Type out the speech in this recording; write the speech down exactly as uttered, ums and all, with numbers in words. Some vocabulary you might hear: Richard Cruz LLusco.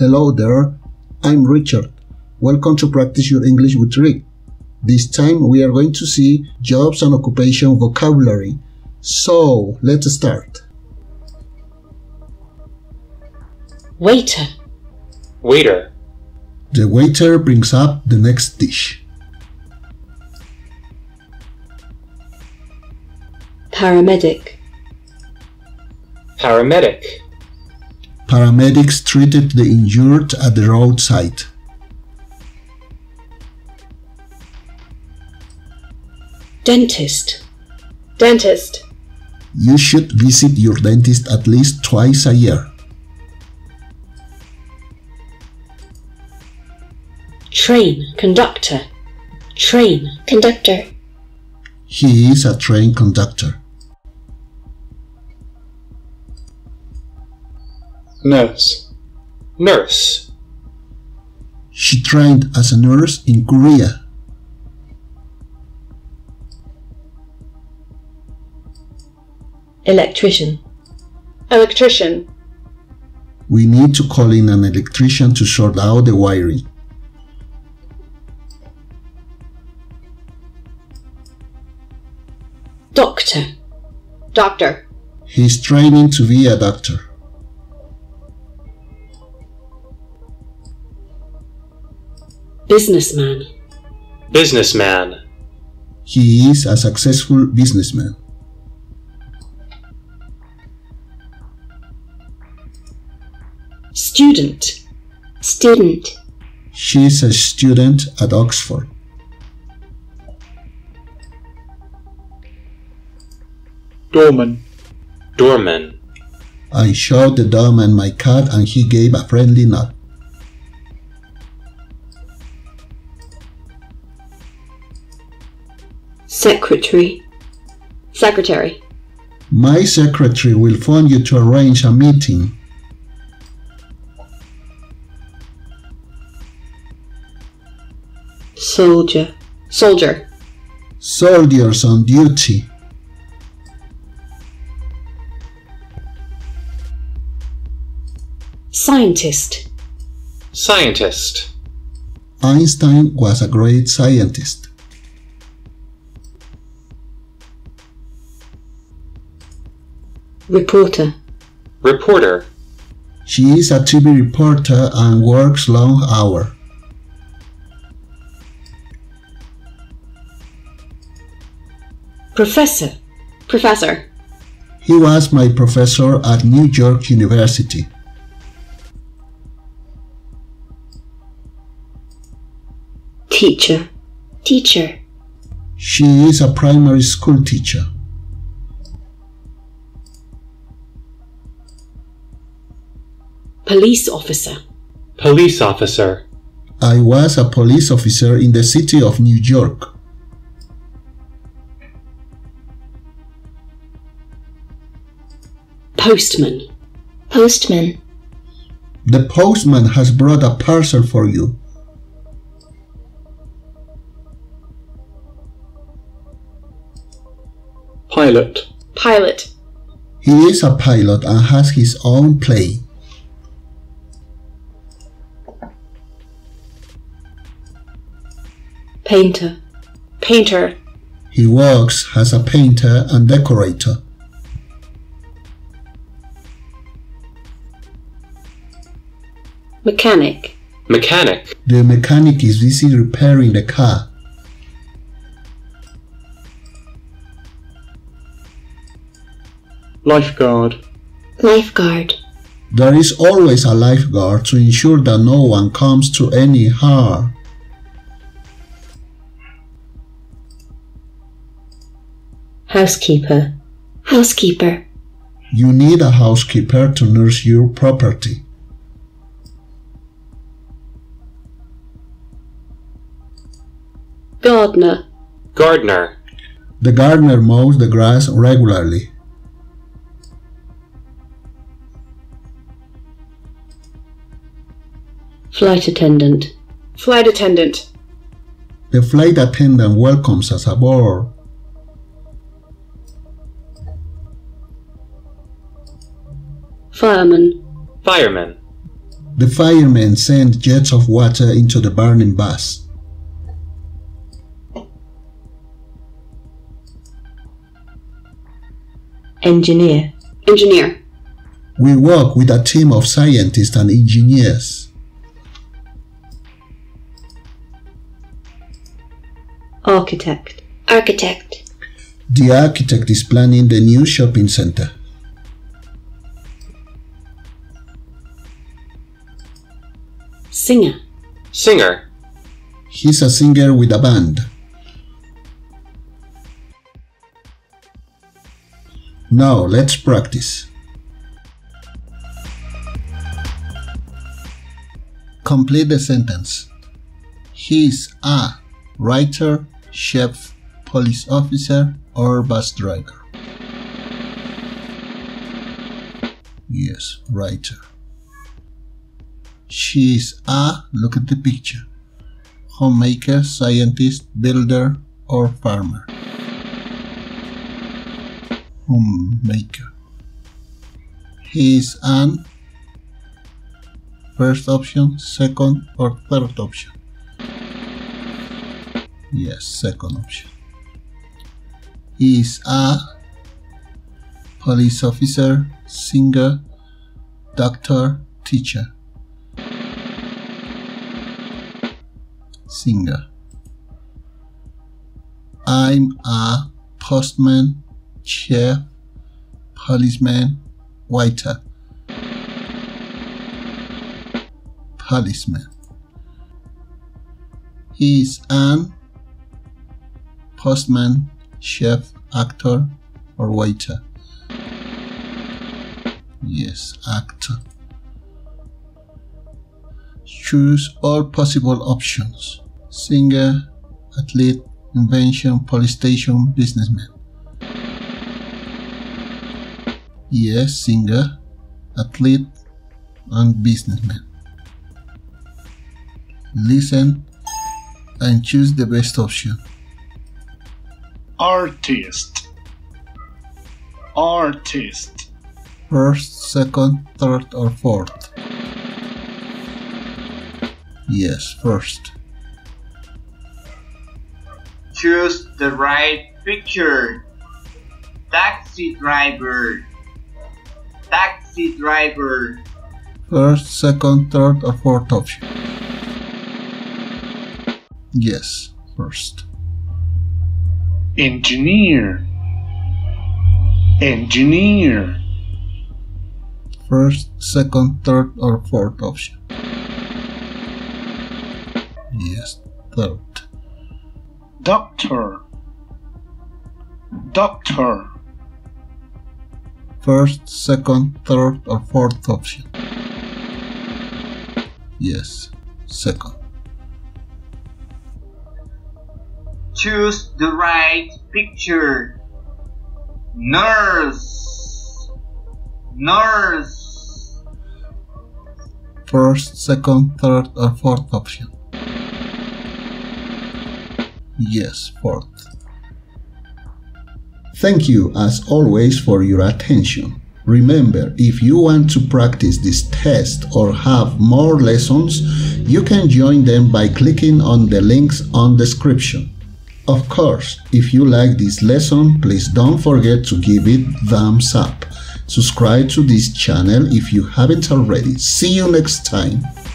Hello there, I'm Richard. Welcome to Practice Your English with Rick. This time we are going to see jobs and occupation vocabulary. So, let's start. Waiter. Waiter. The waiter brings up the next dish. Paramedic. Paramedic. Paramedics treated the injured at the roadside. Dentist. Dentist. You should visit your dentist at least twice a year. Train conductor. Train conductor. He is a train conductor. Nurse. Nurse. She trained as a nurse in Korea. Electrician. Electrician. We need to call in an electrician to sort out the wiring. Doctor. Doctor. He's training to be a doctor. Businessman. Businessman. He is a successful businessman. Student. Student. She is a student at Oxford. Doorman. Doorman. I showed the doorman my card and he gave a friendly nod. Secretary. Secretary. My secretary will phone you to arrange a meeting. Soldier. Soldier. Soldiers on duty. Scientist. Scientist. Einstein was a great scientist. Reporter. Reporter. She is a T V reporter and works long hours. Professor. Professor. He was my professor at New York University. Teacher. Teacher. She is a primary school teacher. Police officer. Police officer. I was a police officer in the city of New York. Postman. Postman. The postman has brought a parcel for you. Pilot. Pilot. He is a pilot and has his own plane. Painter. Painter. He works as a painter and decorator. Mechanic. Mechanic. The mechanic is busy repairing the car. Lifeguard. Lifeguard. There is always a lifeguard to ensure that no one comes to any harm. Housekeeper. Housekeeper. You need a housekeeper to nurse your property. Gardener. Gardener. The gardener mows the grass regularly. Flight attendant. Flight attendant. The flight attendant welcomes us aboard. Fireman. Fireman. The firemen sent jets of water into the burning bus. Engineer. Engineer. We work with a team of scientists and engineers. Architect. Architect. The architect is planning the new shopping center. Singer. Singer. He's a singer with a band. Now let's practice. Complete the sentence. He's a writer, chef, police officer, or bus driver. Yes, writer. She's a, look at the picture, homemaker, scientist, builder, or farmer. Homemaker. He's an first option, second, or third option. Yes, second option. He's a police officer, singer, doctor, teacher. Singer. I'm a postman, chef, policeman, waiter. Policeman. He's an postman, chef, actor, or waiter. Yes, actor. Choose all possible options. Singer, athlete, invention, police station, businessman. Yes, singer, athlete, and businessman. Listen and choose the best option. Artist. Artist. First, second, third, or fourth. Yes, first. Choose the right picture. Taxi driver. Taxi driver. First, second, third, or fourth option. Yes, first. Engineer. Engineer. First, second, third, or fourth option. Yes, third. Doctor. Doctor. First, second, third, or fourth option. Yes, second. Choose the right picture. Nurse. Nurse. First, second, third, or fourth option. Yes, fourth. Thank you, as always, for your attention. Remember, if you want to practice this test or have more lessons, you can join them by clicking on the links on the description. Of course, if you like this lesson, please don't forget to give it thumbs up. Subscribe to this channel if you haven't already. See you next time.